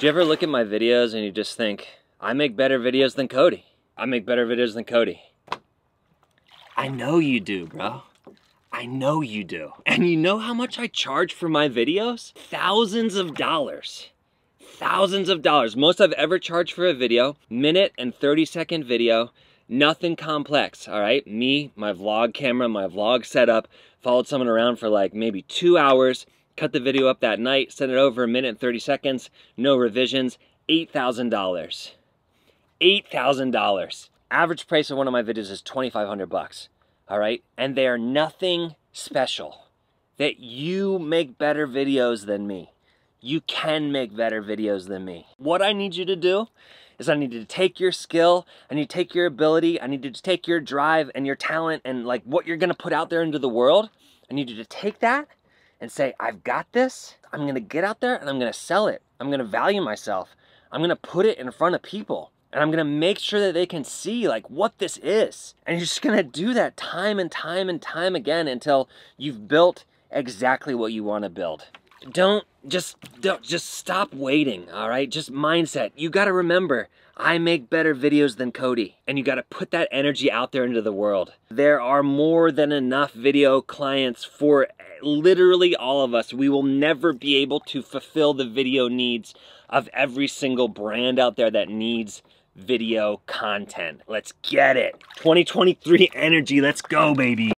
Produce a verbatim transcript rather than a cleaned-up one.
Do you ever look at my videos and you just think, I make better videos than Cody. I make better videos than Cody. I know you do, bro. I know you do. And you know how much I charge for my videos? Thousands of dollars. Thousands of dollars. Most I've ever charged for a video. Minute and thirty second video. Nothing complex, all right? Me, my vlog camera, my vlog setup. Followed someone around for like maybe two hours. Cut the video up that night. Sent it over a minute and thirty seconds. No revisions. eight thousand dollars. eight thousand dollars. Average price of one of my videos is twenty-five hundred bucks. All right, and they are nothing special. That you make better videos than me. You can make better videos than me. What I need you to do is I need you to take your skill, I need to take your ability, I need you to take your drive and your talent and like what you're gonna put out there into the world. I need you to take that and say, I've got this, I'm gonna get out there and I'm gonna sell it. I'm gonna value myself. I'm gonna put it in front of people. And I'm gonna make sure that they can see like what this is. And you're just gonna do that time and time and time again until you've built exactly what you wanna build. Don't just, don't, just stop waiting, all right? Just mindset. You gotta remember, I make better videos than Cody. And you gotta put that energy out there into the world. There are more than enough video clients for literally all of us. We will never be able to fulfill the video needs of every single brand out there that needs video content. Let's get it. twenty twenty-three energy, let's go, baby.